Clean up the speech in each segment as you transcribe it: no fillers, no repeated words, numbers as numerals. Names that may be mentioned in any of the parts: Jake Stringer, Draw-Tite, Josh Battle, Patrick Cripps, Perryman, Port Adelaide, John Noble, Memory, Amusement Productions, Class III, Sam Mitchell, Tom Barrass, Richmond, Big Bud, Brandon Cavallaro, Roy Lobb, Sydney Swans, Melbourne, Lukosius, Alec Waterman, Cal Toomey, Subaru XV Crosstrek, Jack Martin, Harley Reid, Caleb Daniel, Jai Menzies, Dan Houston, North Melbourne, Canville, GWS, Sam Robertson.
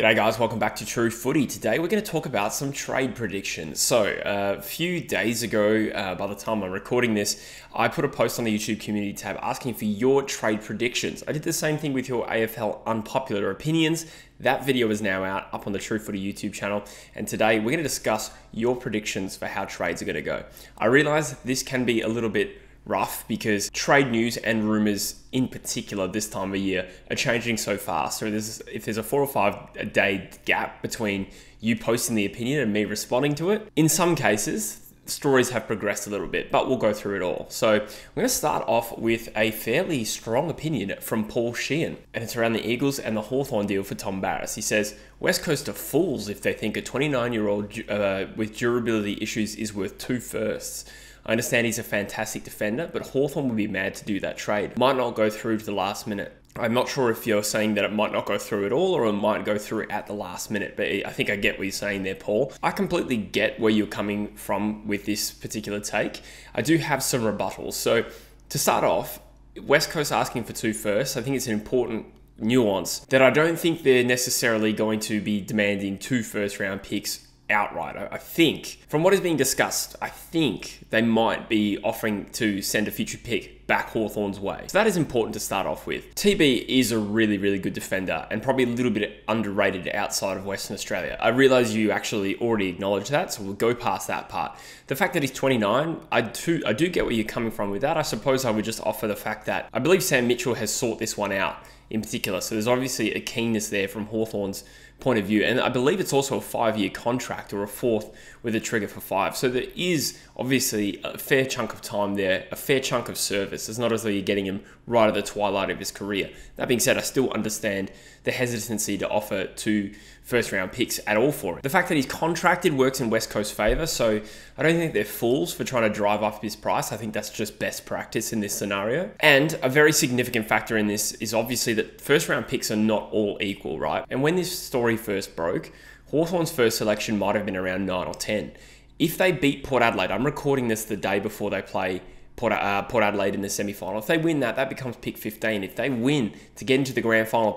G'day guys, welcome back to True Footy. Today we're going to talk about some trade predictions. So a few days ago, by the time I'm recording this, I put a post on the YouTube community tab asking for your trade predictions. I did the same thing with your AFL unpopular opinions. That video is now out up on the True Footy YouTube channel, and today we're going to discuss your predictions for how trades are going to go. I realize this can be a little bit rough because trade news and rumors in particular this time of year are changing so fast. So if there's a 4 or 5 day gap between you posting the opinion and me responding to it, in some cases stories have progressed a little bit, but we'll go through it all. So I'm going to start off with a fairly strong opinion from Paul Sheehan, and it's around the Eagles and the Hawthorn deal for Tom Barrass. He says, West Coast are fools if they think a 29-year-old with durability issues is worth 2 firsts. I understand he's a fantastic defender, but Hawthorn would be mad to do that trade. Might not go through to the last minute. I'm not sure if you're saying that it might not go through at all or it might go through at the last minute, but I think I get what you're saying there, Paul. I completely get where you're coming from with this particular take. I do have some rebuttals. So to start off, West Coast asking for 2 firsts, I think it's an important nuance that I don't think they're necessarily going to be demanding 2 first-round picks outright. I think, from what is being discussed, I think they might be offering to send a future pick back Hawthorn's way. So that is important to start off with. TB is a really, really good defender and probably a little bit underrated outside of Western Australia. I realize you actually already acknowledged that, so we'll go past that part. The fact that he's 29, I do get where you're coming from with that. I suppose I would just offer the fact that I believe Sam Mitchell has sought this one out in particular. So there's obviously a keenness there from Hawthorn's point of view. And I believe it's also a 5-year contract or a 4th with a trigger for 5. So there is obviously a fair chunk of time there, a fair chunk of service. It's not as though you're getting him right at the twilight of his career. That being said, I still understand the hesitancy to offer 2 first-round picks at all for it. The fact that he's contracted works in West Coast favor, so I don't think they're fools for trying to drive up his price. I think that's just best practice in this scenario. And a very significant factor in this is obviously that first-round picks are not all equal, right? And when this story first broke, Hawthorn's first selection might have been around 9 or 10. If they beat Port Adelaide, I'm recording this the day before they play Port Adelaide in the semi-final. If they win that, that becomes pick 15. If they win to get into the grand final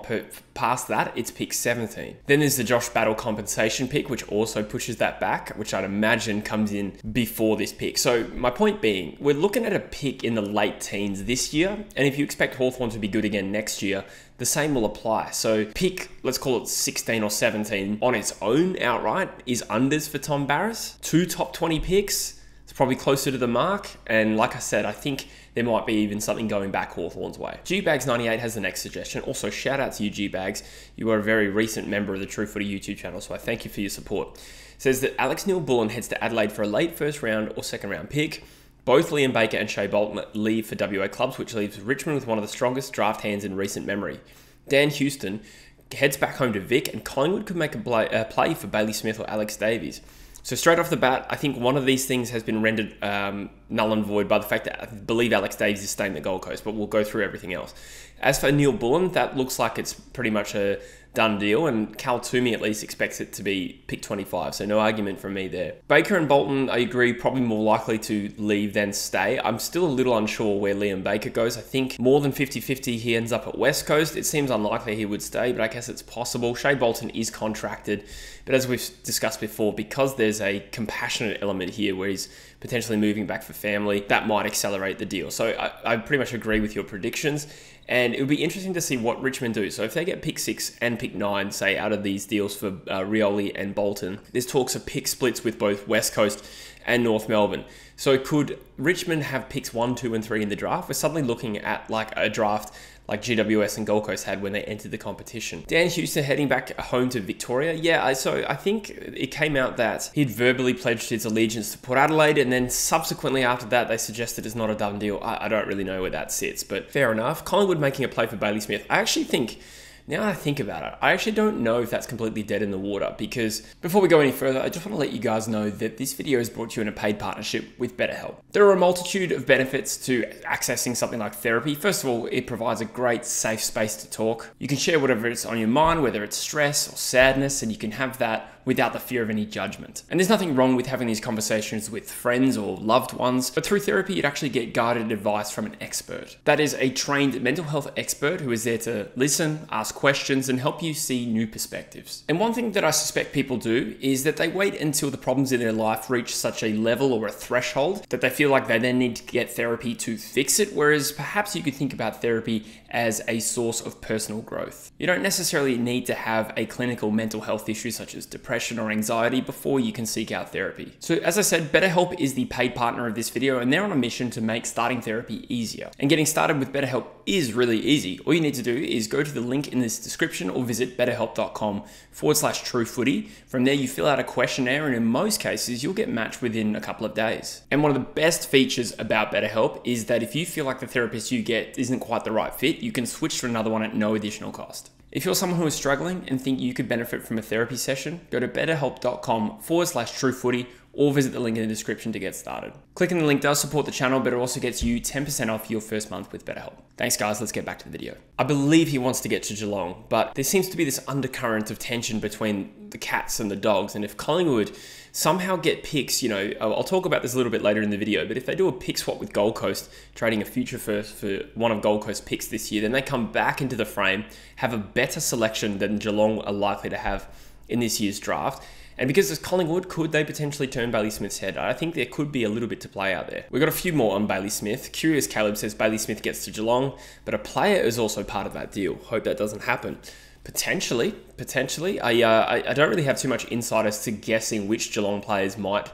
past that, it's pick 17. Then there's the Josh Battle compensation pick, which also pushes that back, which I'd imagine comes in before this pick. So my point being, we're looking at a pick in the late teens this year, and if you expect Hawthorn to be good again next year, the same will apply. So pick, let's call it 16 or 17 on its own outright is unders for Tom Barrass. 2 top 20 picks. It's probably closer to the mark, and like I said, I think there might be even something going back Hawthorn's way. GBags98 has the next suggestion. Also, shout out to you, GBags. You are a very recent member of the True Footy YouTube channel, so I thank you for your support. It says that Alex Neil Bullen heads to Adelaide for a late 1st round or 2nd round pick. Both Liam Baker and Shai Bolton leave for WA clubs, which leaves Richmond with one of the strongest draft hands in recent memory. Dan Houston heads back home to Vic, and Collingwood could make a play for Bailey Smith or Alex Davies. So straight off the bat, I think one of these things has been rendered null and void by the fact that I believe Alex Davies is staying at the Gold Coast, but we'll go through everything else. As for Neil Bullen, that looks like it's pretty much a done deal, and Cal Toomey at least expects it to be pick 25, so no argument from me there. Baker and Bolton, I agree, probably more likely to leave than stay. I'm still a little unsure where Liam Baker goes. I think more than 50-50 he ends up at West Coast. It seems unlikely he would stay, but I guess it's possible. Shai Bolton is contracted, but as we've discussed before, because there's a compassionate element here where he's potentially moving back for family, that might accelerate the deal. So I pretty much agree with your predictions, and it would be interesting to see what Richmond do. So if they get pick 6 and pick 9, say, out of these deals for Rioli and Bolton, there's talks of pick splits with both West Coast and North Melbourne. So could Richmond have picks 1, 2, and 3 in the draft? We're suddenly looking at like a draft like GWS and Gold Coast had when they entered the competition. Dan Houston heading back home to Victoria. Yeah, so I think it came out that he'd verbally pledged his allegiance to Port Adelaide, and then subsequently after that, they suggested it's not a done deal. I don't really know where that sits, but fair enough. Collingwood making a play for Bailey Smith. I actually think, now that I think about it, I actually don't know if that's completely dead in the water, because before we go any further, I just want to let you guys know that this video is brought to you in a paid partnership with BetterHelp. There are a multitude of benefits to accessing something like therapy. First of all, it provides a great safe space to talk. You can share whatever is on your mind, whether it's stress or sadness, and you can have that without the fear of any judgment. And there's nothing wrong with having these conversations with friends or loved ones, but through therapy, you'd actually get guided advice from an expert. That is a trained mental health expert who is there to listen, ask questions, and help you see new perspectives. And one thing that I suspect people do is that they wait until the problems in their life reach such a level or a threshold that they feel like they then need to get therapy to fix it, whereas perhaps you could think about therapy as a source of personal growth. You don't necessarily need to have a clinical mental health issue such as depression or anxiety before you can seek out therapy. So as I said, BetterHelp is the paid partner of this video, and they're on a mission to make starting therapy easier. And getting started with BetterHelp is really easy. All you need to do is go to the link in this description or visit betterhelp.com/truefooty. From there, you fill out a questionnaire, and in most cases, you'll get matched within a couple of days. And one of the best features about BetterHelp is that if you feel like the therapist you get isn't quite the right fit, you can switch to another one at no additional cost. If you're someone who is struggling and think you could benefit from a therapy session, go to betterhelp.com/truefooty or visit the link in the description to get started. Clicking the link does support the channel, but it also gets you 10% off your first month with BetterHelp. Thanks guys, let's get back to the video. I believe he wants to get to Geelong, but there seems to be this undercurrent of tension between the cats and the dogs, and if Collingwood somehow get picks, you know, I'll talk about this a little bit later in the video, but if they do a pick swap with Gold Coast, trading a future first for one of Gold Coast picks this year, then they come back into the frame, have a better selection than Geelong are likely to have in this year's draft. And because it's Collingwood, could they potentially turn Bailey Smith's head? I think there could be a little bit to play out there. We've got a few more on Bailey Smith. Curious Caleb says Bailey Smith gets to Geelong, but a player is also part of that deal. Hope that doesn't happen. Potentially. I don't really have too much insight as to guessing which Geelong players might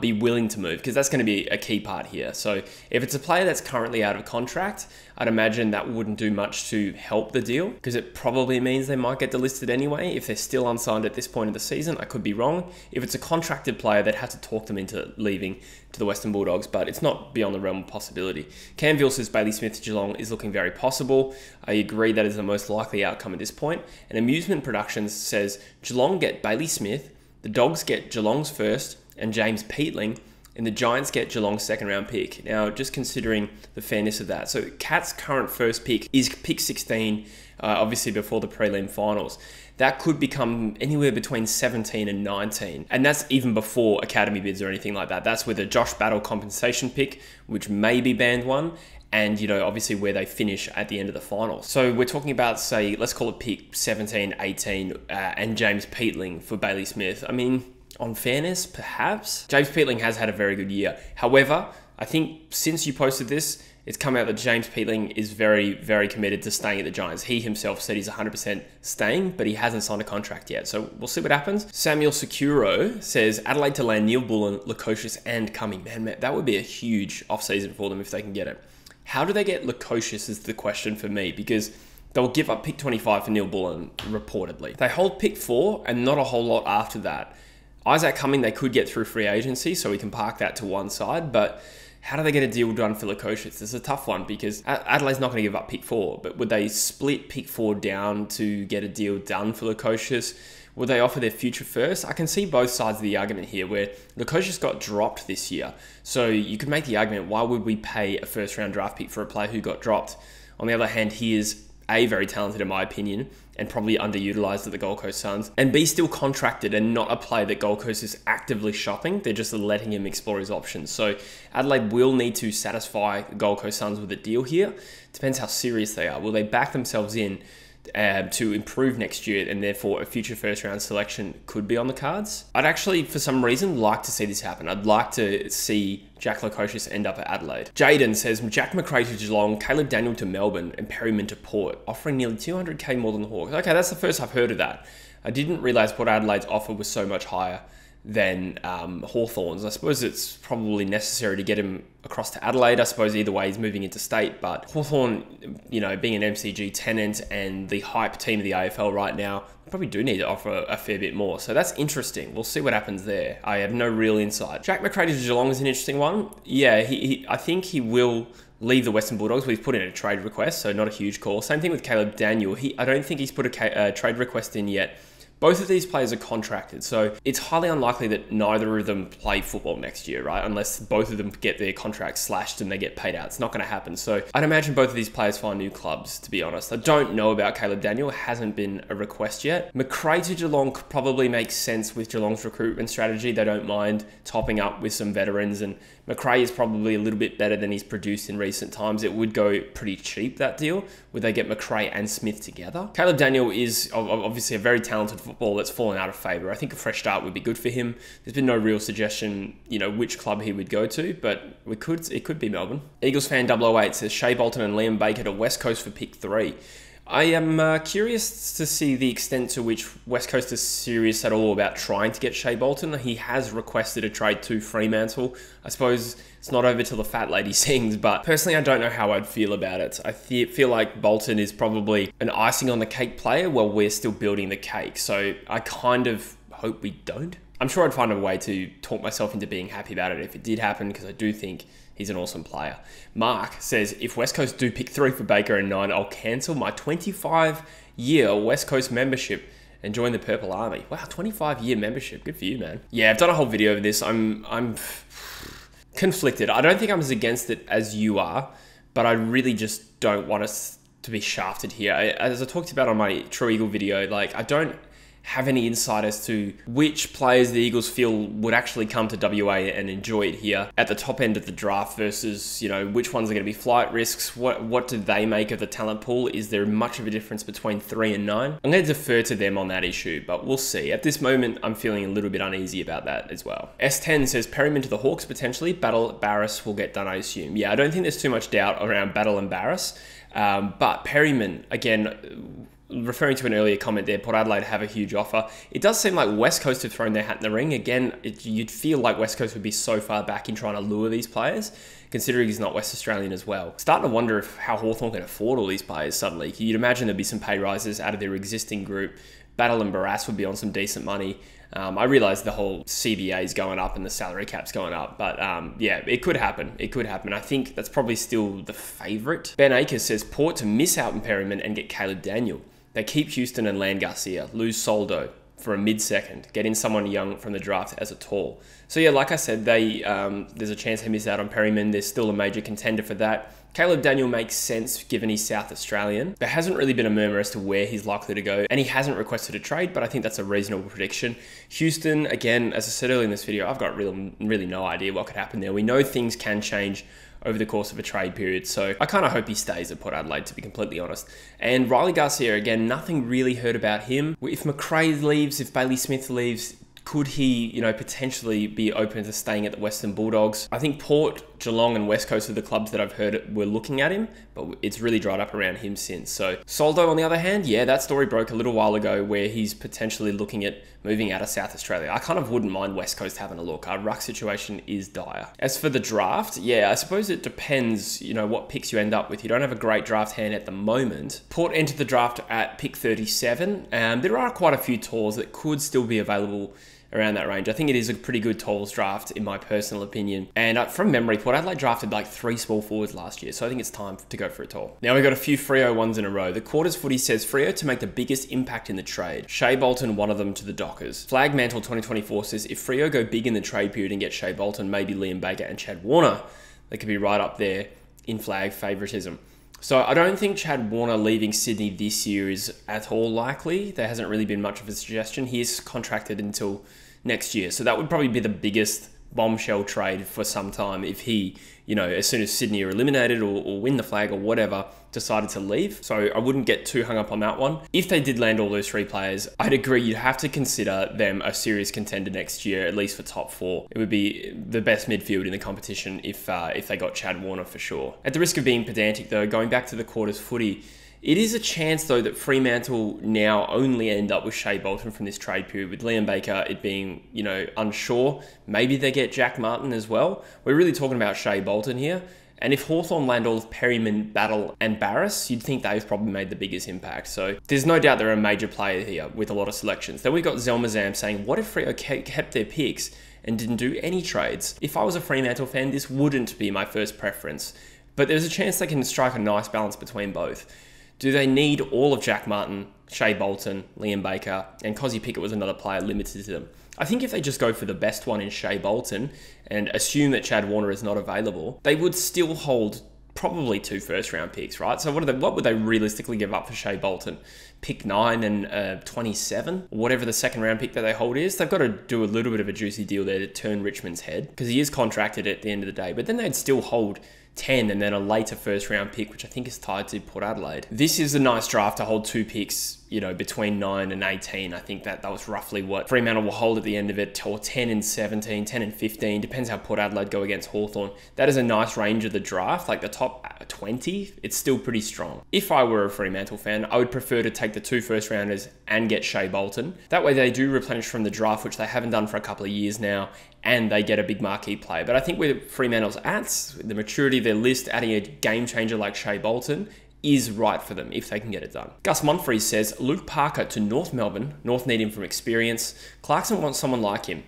be willing to move, because that's going to be a key part here. So if it's a player that's currently out of contract, I'd imagine that wouldn't do much to help the deal, because it probably means they might get delisted anyway if they're still unsigned at this point of the season. I could be wrong. If it's a contracted player, they'd have to talk them into leaving to the Western Bulldogs, but it's not beyond the realm of possibility. Canville says Bailey Smith to Geelong is looking very possible. I agree that is the most likely outcome at this point. And Amusement Productions says Geelong get Bailey Smith, the Dogs get Geelong's first and James Peatling, and the Giants get Geelong's second round pick. Now, just considering the fairness of that. So Cats' current first pick is pick 16, obviously before the prelim finals. That could become anywhere between 17 and 19. And that's even before academy bids or anything like that. That's with a Josh Battle compensation pick, which may be band one, and, you know, obviously where they finish at the end of the final. So we're talking about, say, let's call it pick 17, 18, and James Peatling for Bailey Smith. I mean, on fairness, perhaps. James Peatling has had a very good year. However, I think since you posted this, it's come out that James Peatling is very, very committed to staying at the Giants. He himself said he's 100% staying, but he hasn't signed a contract yet. So we'll see what happens. Samuel Securo says, Adelaide to land Neil Bullen, Lukosius, and Cumming. Man, that would be a huge offseason for them if they can get it. How do they get Lukosius is the question for me, because they'll give up pick 25 for Neil Bullen, reportedly. They hold pick 4 and not a whole lot after that. Isaac Cumming, they could get through free agency, so we can park that to one side, but how do they get a deal done for Lukosius? This is a tough one because Adelaide's not going to give up pick 4, but would they split pick 4 down to get a deal done for Lukosius? Would they offer their future first? I can see both sides of the argument here where Lukosius got dropped this year. So you could make the argument, why would we pay a first round draft pick for a player who got dropped? On the other hand, he is A, very talented in my opinion, and probably underutilized at the Gold Coast Suns, and B, still contracted and not a player that Gold Coast is actively shopping. They're just letting him explore his options. So Adelaide will need to satisfy the Gold Coast Suns with a deal here. Depends how serious they are. Will they back themselves in to improve next year, and therefore a future first round selection could be on the cards? I'd actually, for some reason, like to see this happen. I'd like to see Jack Lukosius end up at Adelaide. Jaden says, Jack McCready to Geelong, Caleb Daniel to Melbourne, and Perryman to Port, offering nearly 200k more than the Hawks. Okay, that's the first I've heard of that. I didn't realise Port Adelaide's offer was so much higher than Hawthorn's. I suppose it's probably necessary to get him across to Adelaide. I suppose either way he's moving into state, but Hawthorn, you know, being an MCG tenant and the hype team of the AFL right now, probably do need to offer a fair bit more. So that's interesting. We'll see what happens there. I have no real insight. Jack McCready to Geelong is an interesting one. Yeah, I think he will leave the Western Bulldogs. We've put in a trade request, so not a huge call. Same thing with Caleb Daniel. I don't think he's put a trade request in yet, Both of these players are contracted, so it's highly unlikely that neither of them play football next year, right? Unless both of them get their contracts slashed and they get paid out. It's not going to happen. So I'd imagine both of these players find new clubs, to be honest. I don't know about Caleb Daniel. Hasn't been a request yet. McCray to Geelong probably makes sense with Geelong's recruitment strategy. They don't mind topping up with some veterans, and McCray is probably a little bit better than he's produced in recent times. It would go pretty cheap, that deal. Would they get McCray and Smith together? Caleb Daniel is obviously a very talented footballer that's fallen out of favour. I think a fresh start would be good for him. There's been no real suggestion, you know, which club he would go to, but it could be Melbourne. Eagles fan 008 says Shai Bolton and Liam Baker to West Coast for pick 3. I am curious to see the extent to which West Coast is serious at all about trying to get Shai Bolton. He has requested a trade to Fremantle. I suppose it's not over till the fat lady sings, but personally, I don't know how I'd feel about it. I feel like Bolton is probably an icing on the cake player while we're still building the cake. So I kind of hope we don't. I'm sure I'd find a way to talk myself into being happy about it if it did happen, because I do think he's an awesome player. Mark says, if West Coast do pick 3 for Baker and 9, I'll cancel my 25-year West Coast membership and join the Purple Army. Wow, 25-year membership. Good for you, man. Yeah, I've done a whole video of this. I'm conflicted. I don't think I'm as against it as you are, but I really just don't want us to be shafted here. As I talked about on my True Eagle video, like, I don't have any insight as to which players the Eagles feel would actually come to WA and enjoy it here at the top end of the draft versus, you know, which ones are going to be flight risks. What do they make of the talent pool? Is there much of a difference between 3 and 9? I'm going to defer to them on that issue, but we'll see. At this moment, I'm feeling a little bit uneasy about that as well. S10 says Perryman to the Hawks potentially. Battle, Barrass will get done, I assume. Yeah, I don't think there's too much doubt around Battle and Barrass, but Perryman, again, referring to an earlier comment there, Port Adelaide have a huge offer. It does seem like West Coast have thrown their hat in the ring. Again, you'd feel like West Coast would be so far back in trying to lure these players, considering he's not West Australian as well. Starting to wonder if how Hawthorn can afford all these players suddenly. You'd imagine there'd be some pay rises out of their existing group. Battle and Barrass would be on some decent money. I realize the whole CBA is going up and the salary cap's going up, but yeah, it could happen. It could happen. I think that's probably still the favorite. Ben Akers says Port to miss out on Perryman and get Caleb Daniel. They keep Houston and Land Garcia, lose Soldo for a mid-second, get in someone young from the draft as a tall. So yeah, like I said, there's a chance they miss out on Perryman. There's still a major contender for that. Caleb Daniel makes sense given he's South Australian. There hasn't really been a murmur as to where he's likely to go, and he hasn't requested a trade, but I think that's a reasonable prediction. Houston, again, as I said earlier in this video, I've got really no idea what could happen there. We know things can change over the course of a trade period, so I kind of hope he stays at Port Adelaide, to be completely honest. And Riley Garcia, again, nothing really heard about him. If McRae leaves, if Bailey Smith leaves, could he, you know, potentially be open to staying at the Western Bulldogs? I think Port, Geelong and West Coast are the clubs that I've heard were looking at him, but it's really dried up around him since. So Soldo, on the other hand, yeah, that story broke a little while ago where he's potentially looking at moving out of South Australia. I kind of wouldn't mind West Coast having a look. Our ruck situation is dire. As for the draft, yeah, I suppose it depends, you know, what picks you end up with. You don't have a great draft hand at the moment. Port entered the draft at pick 37, and there are quite a few tours that could still be available around that range. I think it is a pretty good tools draft in my personal opinion. And from memory, Port Adelaide drafted like 3 small forwards last year. So I think it's time to go for a tall. Now we've got a few Freo ones in a row. The Quarters Footy says Freo to make the biggest impact in the trade. Shai Bolton, one of them to the Dockers. Flag Mantle 2024 says if Freo go big in the trade period and get Shai Bolton, maybe Liam Baker and Chad Warner, they could be right up there in flag favoritism. So I don't think Chad Warner leaving Sydney this year is at all likely. There hasn't really been much of a suggestion. He is contracted until next year. So that would probably be the biggest bombshell trade for some time if he, you know, as soon as Sydney are eliminated or win the flag or whatever, decided to leave. So I wouldn't get too hung up on that one. If they did land all those 3 players, I'd agree you'd have to consider them a serious contender next year, at least for top 4. It would be the best midfield in the competition if they got Chad Warner for sure. At the risk of being pedantic though, going back to the Quarters Footy, it is a chance though that Fremantle now only end up with Shai Bolton from this trade period, with Liam Baker it being, you know, unsure. Maybe they get Jack Martin as well. We're really talking about Shai Bolton here. And if Hawthorn land all of Perryman, Battle and Barrass, you'd think they've probably made the biggest impact. So there's no doubt they're a major player here with a lot of selections. Then we've got Zelmazam saying, what if Freo kept their picks and didn't do any trades? If I was a Fremantle fan, this wouldn't be my first preference, but there's a chance they can strike a nice balance between both. Do they need all of Jack Martin, Shai Bolton, Liam Baker, and Cozzy Pickett was another player limited to them? I think if they just go for the best one in Shai Bolton and assume that Chad Warner is not available, they would still hold probably 2 first-round picks, right? So what would they realistically give up for Shai Bolton? Pick 9 and 27, whatever the second-round pick that they hold is. They've got to do a little bit of a juicy deal there to turn Richmond's head because he is contracted at the end of the day. But then they'd still hold 10 and then a later first-round pick, which I think is tied to Port Adelaide. This is a nice draft to hold 2 picks, you know, between 9 and 18. I think that was roughly what Fremantle will hold at the end of it, or 10 and 17, 10 and 15. Depends how Port Adelaide go against Hawthorn. That is a nice range of the draft, like the top 20. It's still pretty strong. If I were a Fremantle fan, I would prefer to take the 2 first-rounders and get Shai Bolton. That way they do replenish from the draft, which they haven't done for a couple of years now, and they get a big marquee player. But I think where Fremantle's at, the maturity of their list, adding a game changer like Shai Bolton is right for them if they can get it done. Gus Monfries says, Luke Parker to North Melbourne. North need him from experience. Clarkson wants someone like him.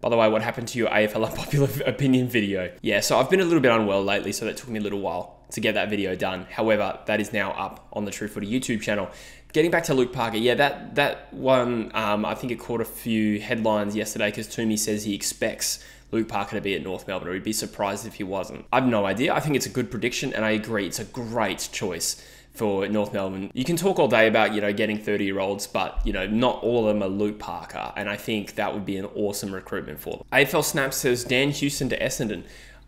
By the way, what happened to your AFL Unpopular Opinion video? Yeah, so I've been a little bit unwell lately, so that took me a little while to get that video done. However, that is now up on the True Footy YouTube channel. Getting back to Luke Parker, yeah, that one, I think it caught a few headlines yesterday because Toomey says he expects Luke Parker to be at North Melbourne, or he'd be surprised if he wasn't. I've no idea. I think it's a good prediction, and I agree, it's a great choice for North Melbourne. You can talk all day about, you know, getting 30-year-olds, but, you know, not all of them are Luke Parker, and I think that would be an awesome recruitment for them. AFL Snap says, Dan Houston to Essendon.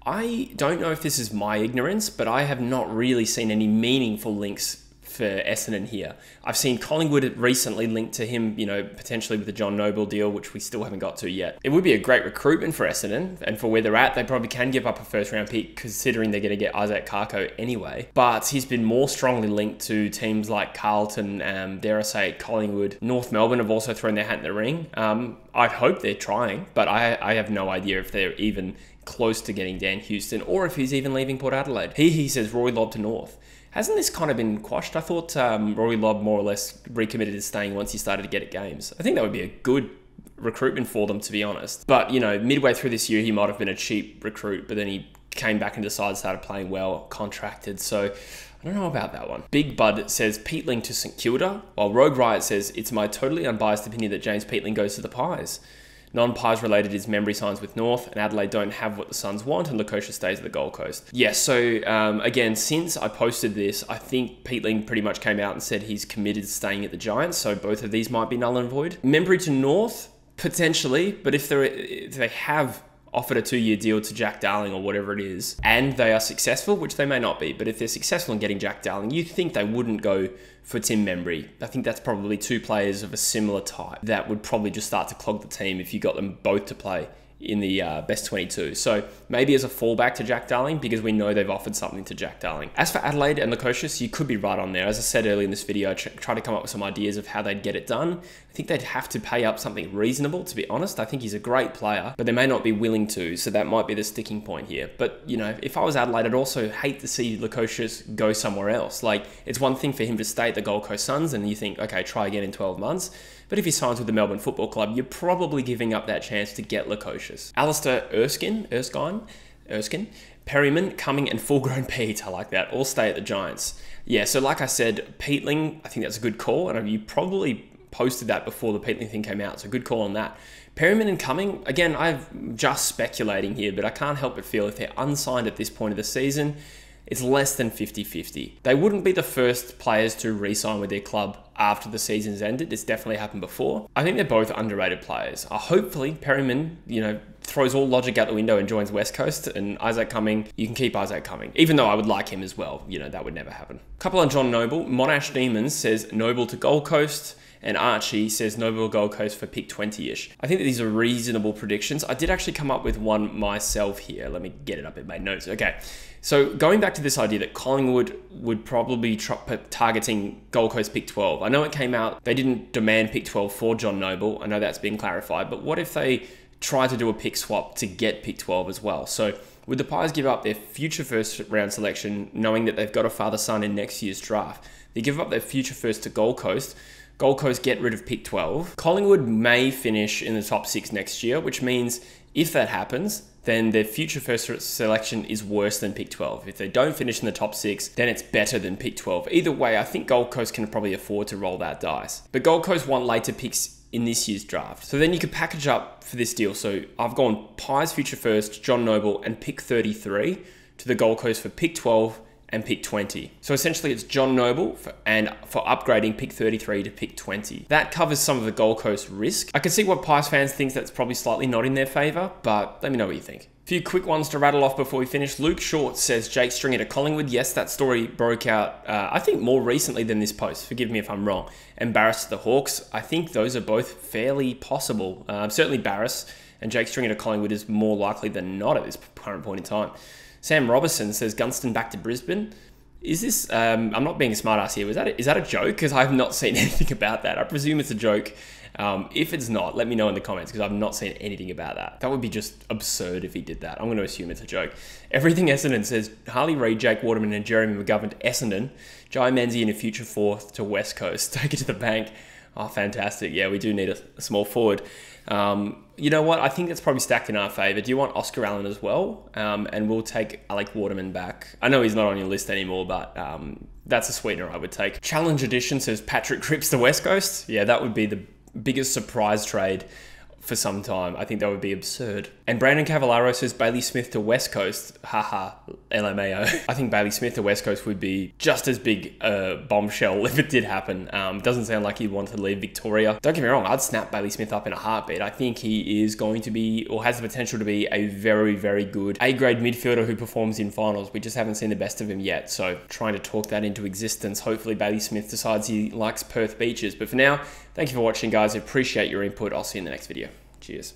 I don't know if this is my ignorance, but I have not really seen any meaningful links for Essendon here. I've seen Collingwood recently linked to him, you know, potentially with the John Noble deal, which we still haven't got to yet. It would be a great recruitment for Essendon, and for where they're at, they probably can give up a first-round pick considering they're going to get Isaac Cumming anyway. But he's been more strongly linked to teams like Carlton, dare I say Collingwood. North Melbourne have also thrown their hat in the ring. I'd hope they're trying, but I have no idea if they're even close to getting Dan Houston or if he's even leaving Port Adelaide. He says Rory Lobb to North. Hasn't this kind of been quashed? I thought Rory Lobb more or less recommitted to staying once he started to get at games. I think that would be a good recruitment for them, to be honest. But, you know, midway through this year, he might have been a cheap recruit, but then he came back into the side, started playing well, contracted. So I don't know about that one. Big Bud says Peatling to St Kilda, while Rogue Riot says it's my totally unbiased opinion that James Peatling goes to the Pies. Non-Pies related is Memory signs with North, and Adelaide don't have what the Suns want, and Lukosius stays at the Gold Coast. Yes, yeah, so again, since I posted this, I think Peatling pretty much came out and said he's committed to staying at the Giants, so both of these might be null and void. Memory to North, potentially, but if they have offered a 2-year deal to Jack Darling or whatever it is, and they are successful, which they may not be, but if they're successful in getting Jack Darling, you'd think they wouldn't go for Tim Membry. I think that's probably 2 players of a similar type that would probably just start to clog the team if you got them both to play in the best 22. So maybe as a fallback to Jack Darling, because we know they've offered something to Jack Darling. As for Adelaide and Lukosius, you could be right on there. As I said earlier in this video, I tried to come up with some ideas of how they'd get it done. I think they'd have to pay up something reasonable, to be honest. I think he's a great player, but they may not be willing to, so that might be the sticking point here. But, you know, if I was Adelaide, I'd also hate to see Lukosius go somewhere else. Like, it's one thing for him to stay at the Gold Coast Suns, and you think, okay, try again in 12 months. But if he signs with the Melbourne Football Club, you're probably giving up that chance to get Lukosius. Alistair Erskine, Perryman, Cumming, and full-grown Pete, I like that, all stay at the Giants. Yeah, so like I said, Peatling, I think that's a good call, and you probably posted that before the Peatling thing came out, so good call on that. Perryman and Cumming, again, I'm just speculating here, but I can't help but feel if they're unsigned at this point of the season, it's less than 50-50. They wouldn't be the first players to re-sign with their club after the season's ended. It's definitely happened before. I think they're both underrated players. Hopefully, Perryman, you know, throws all logic out the window and joins West Coast, and Isaac Cumming, you can keep Isaac Cumming, even though I would like him as well. You know, that would never happen. Couple on John Noble. Monash Demons says Noble to Gold Coast, and Archie says Noble Gold Coast for pick 20-ish. I think that these are reasonable predictions. I did actually come up with one myself here. Let me get it up in my notes. Okay, so going back to this idea that Collingwood would probably targeting Gold Coast pick 12. I know it came out, they didn't demand pick 12 for John Noble. I know that's been clarified, but what if they try to do a pick swap to get pick 12 as well? So would the Pies give up their future first-round selection, knowing that they've got a father-son in next year's draft? They give up their future first to Gold Coast. Gold Coast get rid of pick 12. Collingwood may finish in the top 6 next year, which means if that happens, then their future first selection is worse than pick 12. If they don't finish in the top 6, then it's better than pick 12. Either way, I think Gold Coast can probably afford to roll that dice. But Gold Coast want later picks in this year's draft. So then you could package up for this deal. So I've gone Pies future first, John Noble, and pick 33 to the Gold Coast for pick 12 and pick 20. So essentially it's John Noble for upgrading pick 33 to pick 20. That covers some of the Gold Coast risk. I can see what Pies fans think that's probably slightly not in their favor, but let me know what you think. A few quick ones to rattle off before we finish. Luke Short says Jake Stringer to Collingwood. Yes, that story broke out, I think, more recently than this post. Forgive me if I'm wrong. And Barrass to the Hawks. I think those are both fairly possible. Certainly Barrass and Jake Stringer to Collingwood is more likely than not at this current point in time. Sam Robertson says Gunston back to Brisbane. Is this, I'm not being a smart ass here, is that a joke? Because I've not seen anything about that. I presume it's a joke. If it's not, let me know in the comments because I've not seen anything about that. That would be just absurd if he did that. I'm going to assume it's a joke. Everything Essendon says Harley Reid, Jake Waterman and Jeremy McGovern to Essendon. Jai Menzies in a future fourth to West Coast. Take it to the bank. Oh, fantastic. Yeah, we do need a small forward. You know what? I think that's probably stacked in our favor. Do you want Oscar Allen as well? And we'll take Alec Waterman back. I know he's not on your list anymore, but that's a sweetener I would take. Challenge Edition says Patrick Cripps to West Coast. Yeah, that would be the biggest surprise trade for some time. I think that would be absurd. And Brandon Cavallaro says Bailey Smith to West Coast. Haha, LMAO. I think Bailey Smith to West Coast would be just as big a bombshell if it did happen. It doesn't sound like he'd want to leave Victoria. Don't get me wrong, I'd snap Bailey Smith up in a heartbeat. I think he is going to be, or has the potential to be, a very, very good A-grade midfielder who performs in finals. We just haven't seen the best of him yet. So trying to talk that into existence. Hopefully Bailey Smith decides he likes Perth beaches. But for now, thank you for watching, guys. I appreciate your input. I'll see you in the next video. Cheers.